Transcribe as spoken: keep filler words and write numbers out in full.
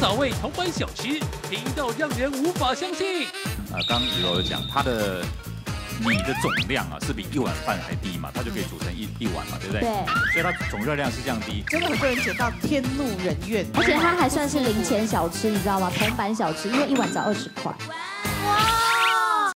早味同班小吃，甜到让人无法相信。啊、呃，刚刚子柔有讲，它的米的总量啊是比一碗饭还低嘛，它就可以煮成一一碗嘛，对不对？对。所以它总热量是降低。真的很多人觉得天怒人怨。而且它还算是零钱小吃，你知道吗？铜板小吃，因为一碗只要二十块。哇！